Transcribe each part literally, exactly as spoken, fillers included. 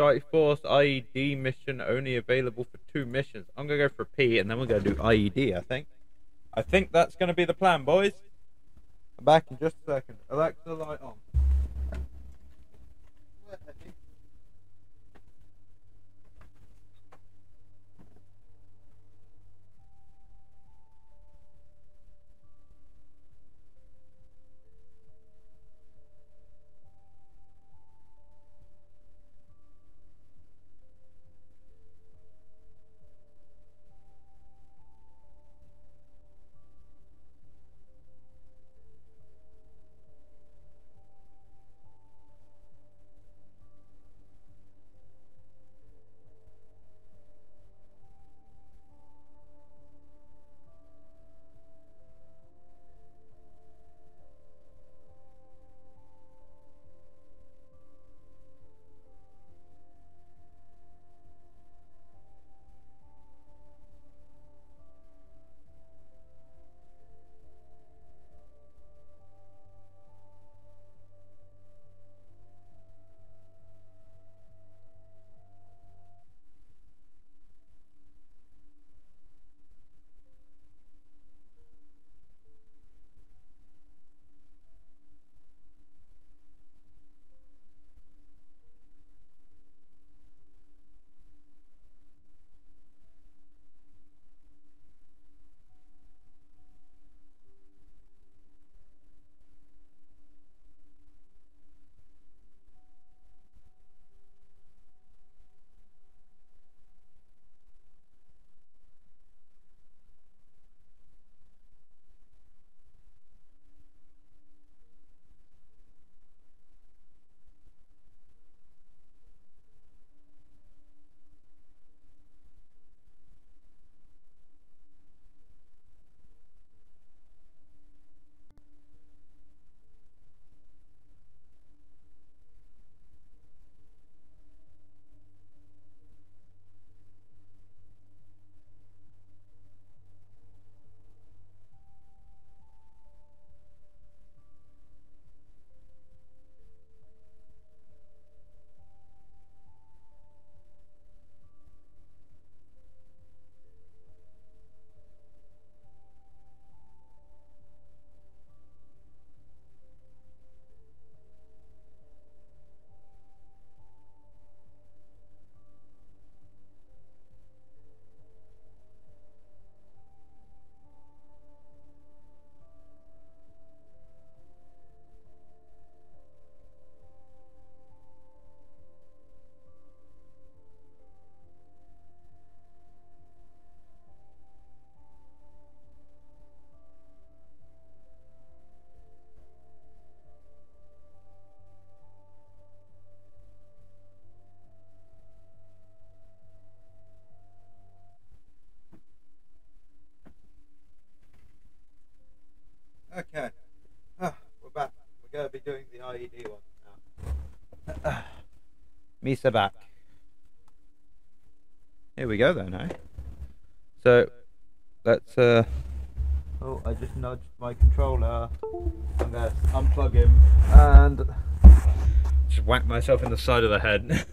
Strike Force I E D mission only available for two missions. I'm going to go for P and then we're going to do I E D, I think. I think that's going to be the plan, boys. I'm back in just a second. Alexa, light on. Okay, oh, we're back. We're going to be doing the I E D one now. Uh, uh, Misa back. Here we go then, eh? So, let's... Uh... Oh, I just nudged my controller. I'm going to unplug him and... Just whack myself in the side of the head.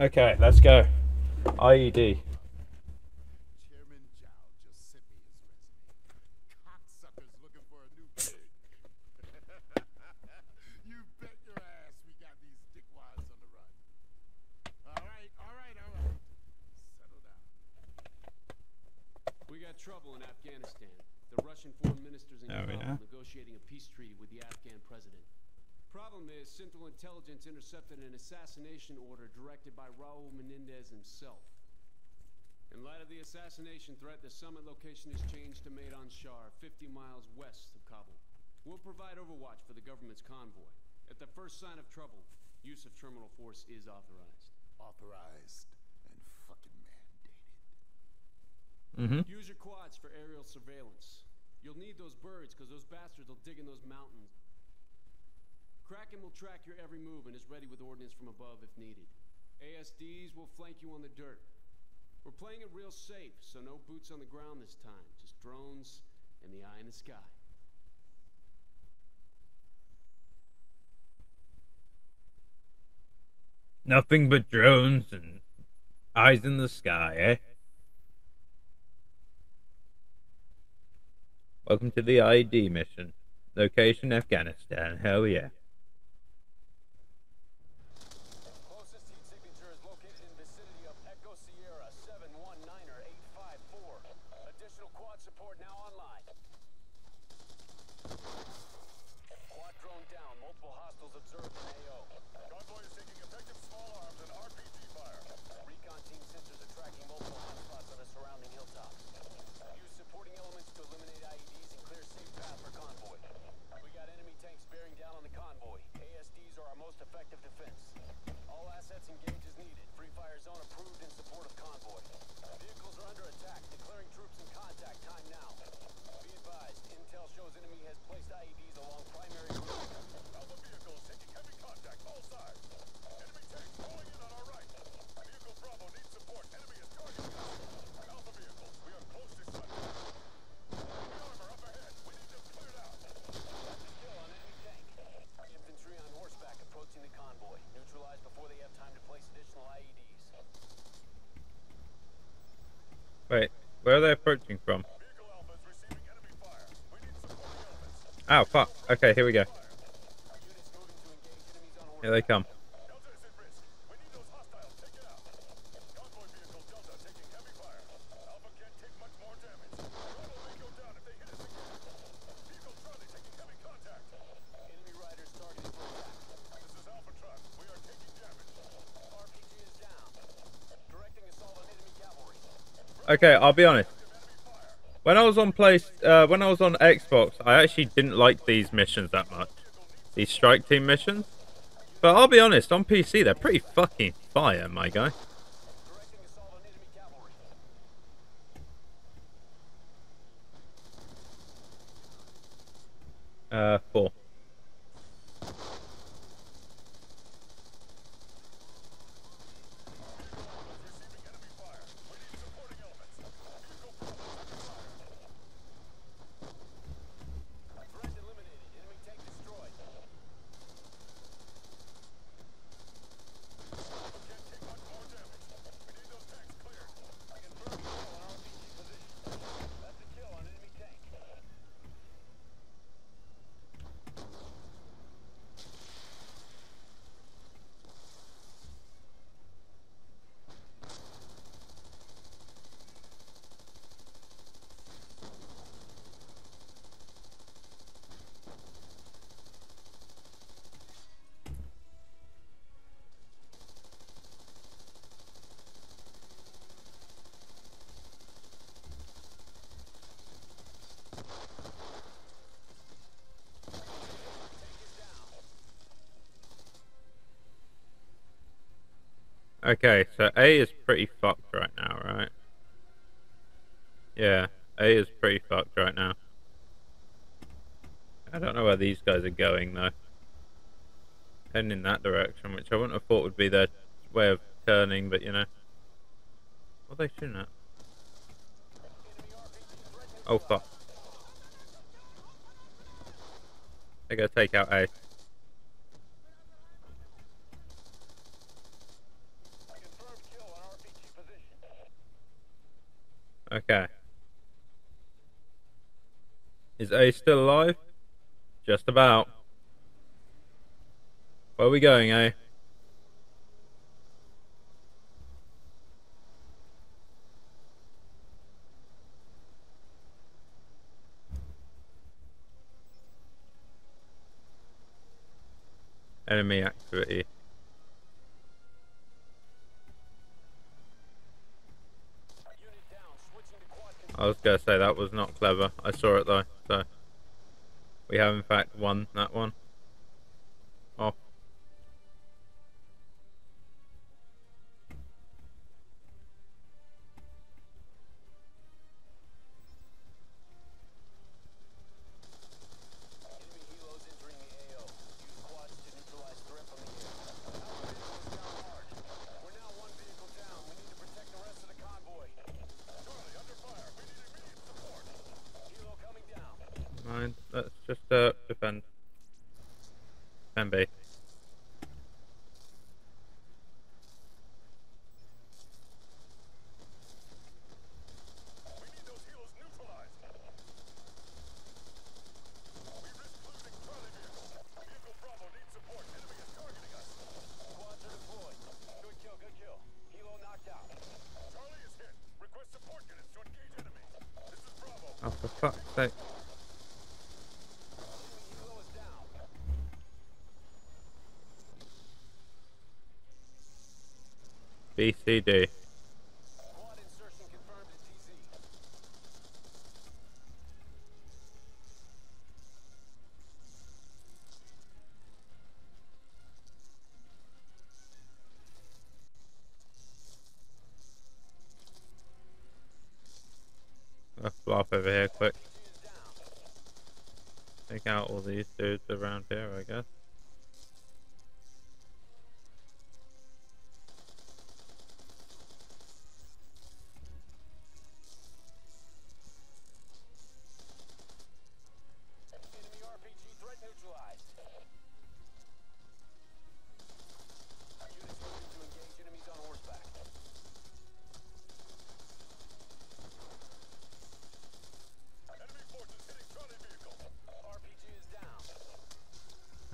Okay, let's go. I E D. Trouble in Afghanistan. The Russian foreign ministers in Kabul negotiating a peace treaty with the Afghan president. Problem is, Central Intelligence intercepted an assassination order directed by Raul Menendez himself. In light of the assassination threat, the summit location is changed to Maidan Shar, fifty miles west of Kabul. We'll provide overwatch for the government's convoy. At the first sign of trouble, use of terminal force is authorized. Authorized. Mm-hmm. Use your quads for aerial surveillance. You'll need those birds because those bastards will dig in those mountains. Kraken will track your every move and is ready with ordnance from above if needed. A S Ds will flank you on the dirt. We're playing it real safe, so no boots on the ground this time. Just drones and the eye in the sky. Nothing but drones and eyes in the sky, eh? Welcome to the I E D mission. Location, Afghanistan. Hell yeah. Wait, where are they approaching from? Oh, fuck. Okay, here we go. Here they come. Okay, I'll be honest. When I was on place, uh, when I was on Xbox, I actually didn't like these missions that much. These strike team missions. But I'll be honest, on P C, they're pretty fucking fire, my guy. Uh, four. Okay, so A is pretty fucked right now, right? Yeah, A is pretty fucked right now. I don't know where these guys are going, though. Heading in that direction, which I wouldn't have thought would be their way of turning, but you know. What are they shooting at? Oh, fuck. They're gonna take out A. Okay. Is A still alive? Just about. Where are we going, A? Enemy activity. I was going to say that was not clever. I saw it though, so we have in fact won that one. Oh. Let's just uh, defend. Defend B. Right. B C D. Let's flop over here quick. Take out all these dudes around here, I guess.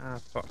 Ah, fuck.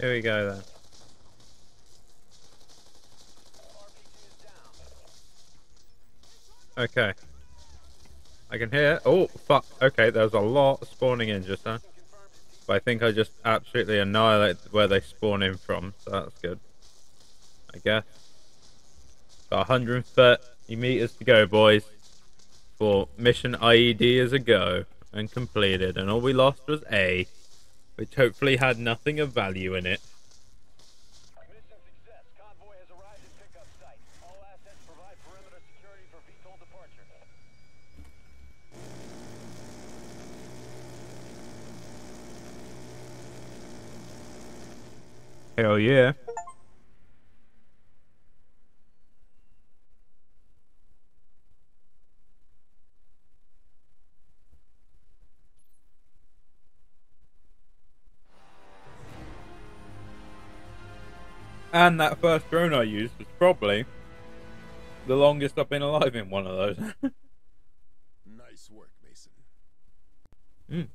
Here we go then. Okay. I can hear. Oh, fuck. Okay, there was a lot spawning in just now. But I think I just absolutely annihilated where they spawn in from, so that's good. I guess. Got one hundred thirty meters to go, boys. For mission I E D is a go and completed, and all we lost was A. Which hopefully had nothing of value in it. Mission success. Convoy has arrived at pickup site. All assets provide perimeter security for V TOL departure. Hell yeah. And that first drone I used was probably the longest I've been alive in one of those. Nice work, Mason. Mm.